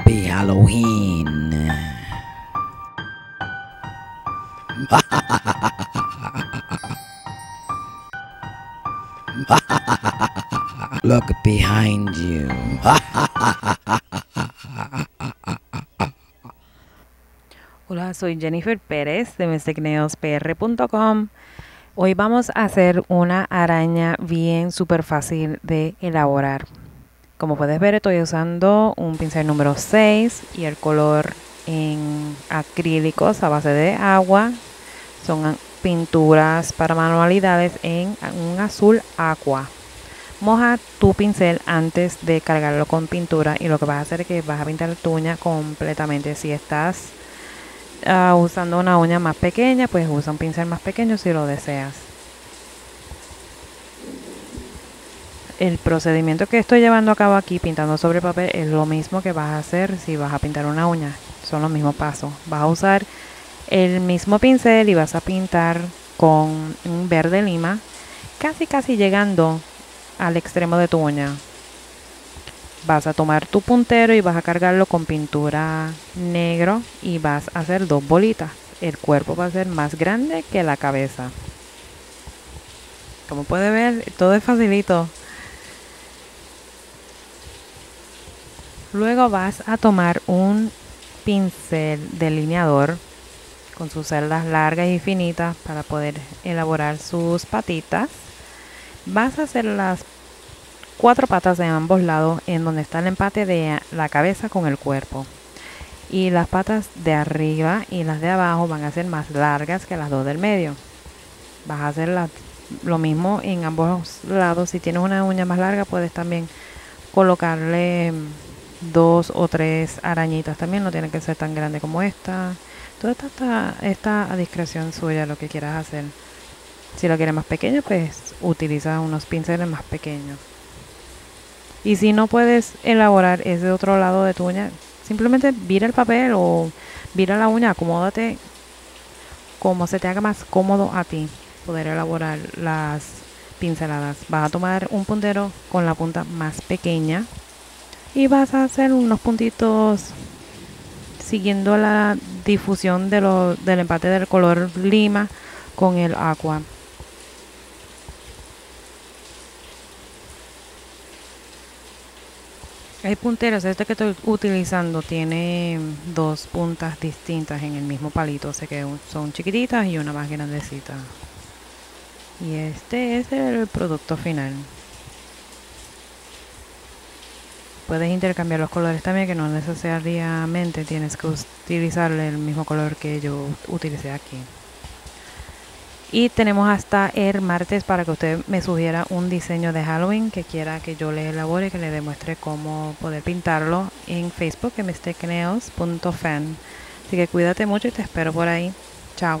Happy Halloween. Look behind you. Hola, soy Jennifer Pérez de MysticNailsPR.com. Hoy vamos a hacer una araña bien súper fácil de elaborar. Como puedes ver, estoy usando un pincel número 6 y el color en acrílicos a base de agua. Son pinturas para manualidades en un azul agua. Moja tu pincel antes de cargarlo con pintura y lo que vas a hacer es que vas a pintar tu uña completamente. Si estás usando una uña más pequeña, pues usa un pincel más pequeño si lo deseas. El procedimiento que estoy llevando a cabo aquí pintando sobre papel es lo mismo que vas a hacer si vas a pintar una uña. Son los mismos pasos. Vas a usar el mismo pincel y vas a pintar con un verde lima, casi llegando al extremo de tu uña. Vas a tomar tu puntero y vas a cargarlo con pintura negro y vas a hacer dos bolitas. El cuerpo va a ser más grande que la cabeza. Como puede ver, todo es facilito. Luego vas a tomar un pincel delineador con sus cerdas largas y finitas para poder elaborar sus patitas. Vas a hacer las cuatro patas de ambos lados, en donde está el empate de la cabeza con el cuerpo, y las patas de arriba y las de abajo van a ser más largas que las dos del medio. Vas a hacer lo mismo en ambos lados. Si tienes una uña más larga, puedes también colocarle dos o tres arañitas. También no tiene que ser tan grande como esta. Todo está a discreción suya lo que quieras hacer. Si lo quieres más pequeño, pues utiliza unos pinceles más pequeños. Y si no puedes elaborar ese otro lado de tu uña, simplemente vira el papel o vira la uña, acomódate como se te haga más cómodo a ti poder elaborar las pinceladas. Vas a tomar un puntero con la punta más pequeña y vas a hacer unos puntitos siguiendo la difusión del empate del color lima con el agua. Hay punteros, este que estoy utilizando tiene dos puntas distintas en el mismo palito, así que son chiquititas y una más grandecita. Y este es el producto final. Puedes intercambiar los colores también, que no necesariamente tienes que utilizar el mismo color que yo utilicé aquí. Y tenemos hasta el martes para que usted me sugiera un diseño de Halloween que quiera que yo le elabore y que le demuestre cómo poder pintarlo en Facebook, en mysticnails.fan. Así que cuídate mucho y te espero por ahí. Chao.